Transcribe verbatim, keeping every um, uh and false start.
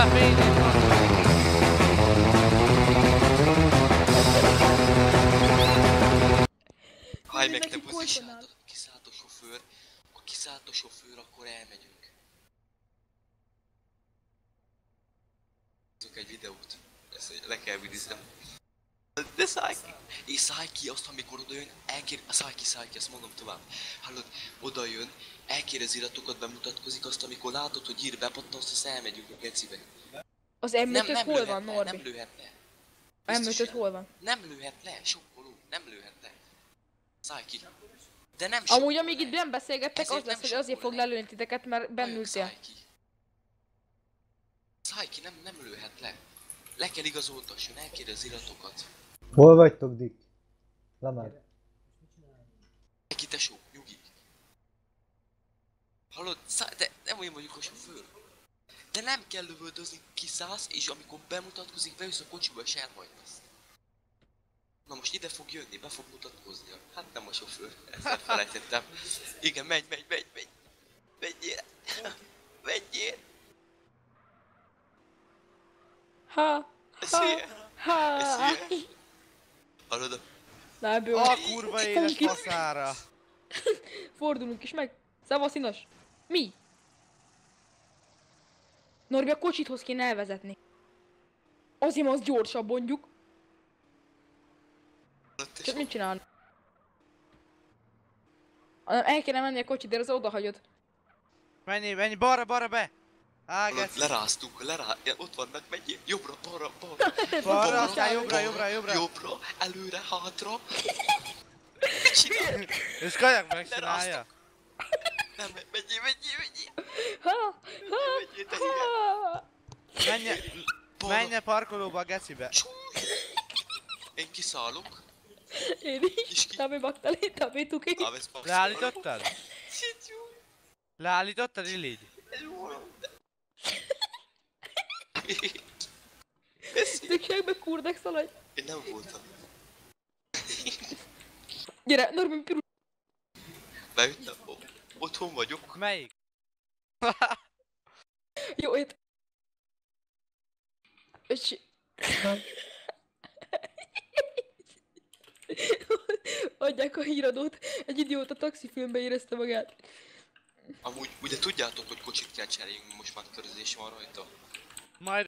la fine. Haj meg, te busz, kiszállt, kiszállt a sofőr. Ha kiszállt a sofőr, akkor elmegyünk. Nézzük egy videót. Ezt le kell vidiznem. De szállj ki! És szállj ki azt, amikor odajön, elkér... Szállj ki, szállj ki, azt mondom tovább. Hallod, odajön, elkér az iratokat, bemutatkozik azt, amikor látod, hogy ír bepattan, azt, azt elmegyünk a gecibe. Az em ötöt hol van, Norbi? Nem lőhet le. em ötöt hol van? Nem lőhet le, sokkoló, nem lőhet le. Szállj ki. De nem sok. Amúgy amíg itt nem beszélgettek, az lesz, hogy azért fog lelőni titeket, mert bennültél. Szállj ki. Szállj ki, nem, nem lőhet le. Le kell igazoltasson, elkérde az iratokat. Hol vagytok, Dick? Lemár. Neki tesó, nyugi. Hallod, szállj, de nem olyan vagyok a sofőr. De nem kell lövöldözni, kiszállsz, és amikor bemutatkozik, bejössz a kocsiba, és elhajtasz. Na most ide fog jönni, be fog mutatkozni. Hát nem a sofőr, ezt elfelejtettem. Igen, menj, menj, menj, menj. Menjél. Menjél. Ha. Ez ilyen. Ez ilyen. Hallod a... A kurva éles faszára. Fordulunk is meg. Szevasz, Inas. Mi? Norbi, a kocsithoz kéne elvezetni. Azért az gyorsabb, mondjuk. Csak mit csinálni? El kéne menni a kocsit, de az odahagyod. Menj, menj, balra, balra be! Ágát! Leráztunk, lerá... ott vannak, menjél! Jobbra, balra, balra! Balra, aztán jobbra, jobbra, jobbra! Jobbra, előre, hátra! Csinálj! És kajak megcsinálja! Nem, menjél, menjél, menjél! Ha, ha, ha! Menj a parkolóba a gecibe! Én kiszállok! Én is. Támé Magdalén, támé Tuki. Leállítottad? Leállítottad, Illigy? Tökségbe kurdek szaladj. Én nem voltam. Gyere, Norbi, pirul. Beüttem. Otthon vagyok. Melyik? Jó, itt. Öcsi. Adják a híradót, egy idióta taxifilmbe érezte magát. Amúgy ugye tudjátok, hogy kocsit kell cseréljünk, most már körzés van rajta. Majd